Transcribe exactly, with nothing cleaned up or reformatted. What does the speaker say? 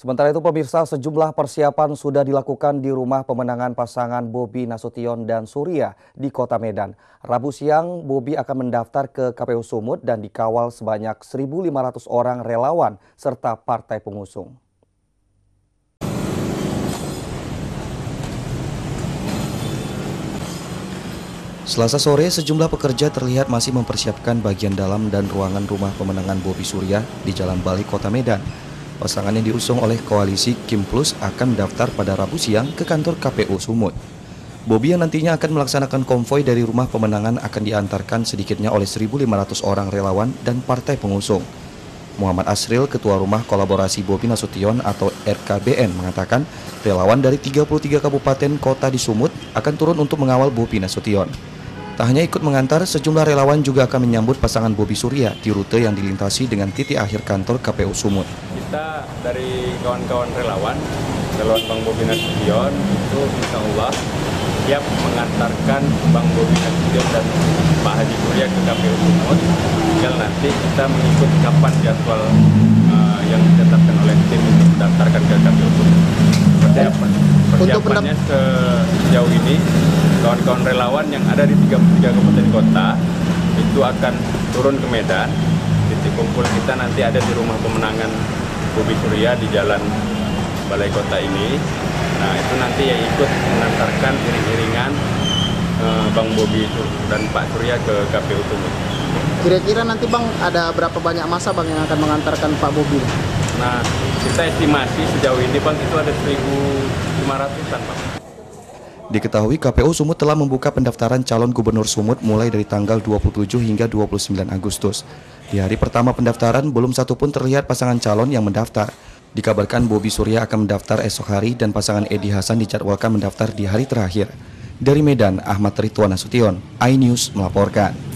Sementara itu pemirsa, sejumlah persiapan sudah dilakukan di rumah pemenangan pasangan Bobby Nasution dan Surya di Kota Medan. Rabu siang, Bobby akan mendaftar ke K P U Sumut dan dikawal sebanyak seribu lima ratus orang relawan serta partai pengusung. Selasa sore, sejumlah pekerja terlihat masih mempersiapkan bagian dalam dan ruangan rumah pemenangan Bobby Surya di Jalan Bali, Kota Medan. Pasangan yang diusung oleh Koalisi Kim Plus akan mendaftar pada Rabu siang ke kantor K P U Sumut. Bobby yang nantinya akan melaksanakan konvoi dari rumah pemenangan akan diantarkan sedikitnya oleh seribu lima ratus orang relawan dan partai pengusung. Muhammad Asril, Ketua Rumah Kolaborasi Bobby Nasution atau R K B N, mengatakan relawan dari tiga puluh tiga kabupaten kota di Sumut akan turun untuk mengawal Bobby Nasution. Tak hanya ikut mengantar, sejumlah relawan juga akan menyambut pasangan Bobby Surya di rute yang dilintasi dengan titik akhir kantor K P U Sumut. Kita dari kawan-kawan relawan, relawan Bang Bobby Nasution, itu insya Allah siap mengantarkan Bang Bobby Nasution dan Pak Haji Surya ke K P U Sumut. Tinggal nanti kita mengikut kapan jadwal uh, yang ditetapkan oleh tim untuk mendaftarkan ke K P U Sumut. Persiapan, persiapannya sejauh ini, kawan-kawan relawan yang ada di tiga puluh tiga kabupaten kota itu akan turun ke Medan. Titik kumpul kita nanti ada di rumah pemenangan Bobby Surya di Jalan Balai Kota ini. Nah, itu nanti ya ikut mengantarkan iring-iringan eh, Bang Bobby itu dan Pak Surya ke K P U Sumut. Kira-kira nanti Bang ada berapa banyak masa Bang yang akan mengantarkan Pak Bobby? Nah, kita estimasi sejauh ini Bang itu ada seribu lima ratusan Bang. Diketahui K P U Sumut telah membuka pendaftaran calon gubernur Sumut mulai dari tanggal dua puluh tujuh hingga dua puluh sembilan Agustus. Di hari pertama pendaftaran, belum satupun terlihat pasangan calon yang mendaftar. Dikabarkan Bobby Surya akan mendaftar esok hari dan pasangan Edi Hasan dijadwalkan mendaftar di hari terakhir. Dari Medan, Ahmad Rituan Nasution, iNews melaporkan.